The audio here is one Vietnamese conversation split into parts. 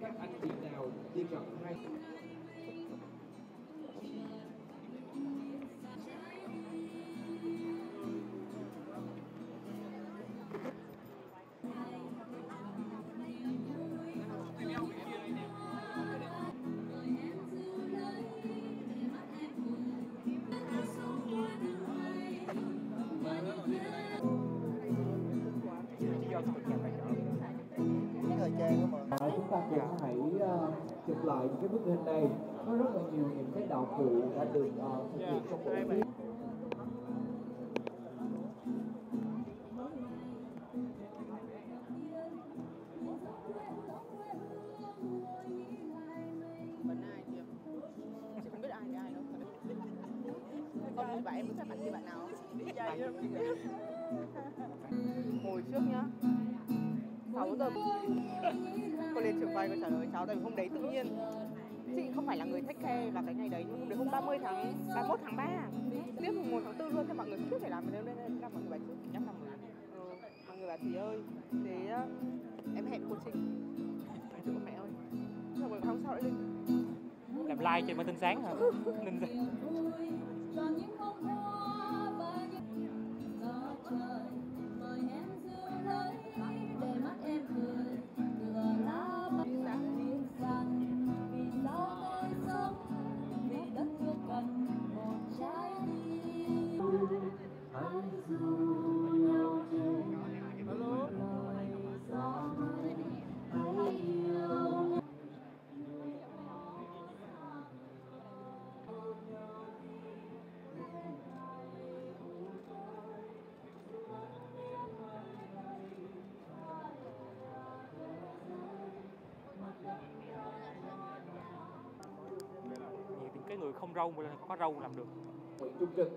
các anh chị nào đi gặp hai chụp lại cái bức hình này, có rất là nhiều những cái đạo cụ đã được thực hiện trong bộ phim. Con bạn em muốn xem ảnh như bạn nào? Hồi trước nhá. 6 giờ cô lên trường quay cô trả lời cháu, tại vì hôm đấy tự nhiên chị không phải là người take care vào cái ngày đấy, nhưng hôm đấy hôm 31 tháng 3 tiếp 1 tháng 4 luôn, cho mọi người không thể làm được nên là mọi người bảo chị nhắc mọi người bảo chị ơi thế em hẹn cô Trinh phải chụp mẹ ơi, xong rồi hôm sau lại lên làm live trên màn hình sáng hả? Cái người không râu mà có râu làm được. Trung trực.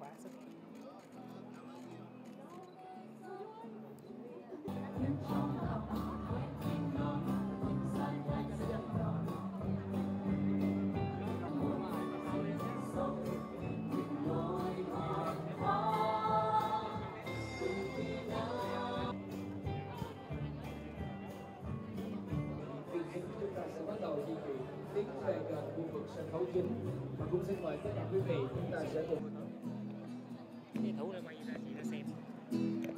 Quá sức. Tiến về gần khu vực sân khấu chính và cũng xin mời tất cả quý vị chúng ta sẽ cùng. Thì thú quay ra chị đã xem.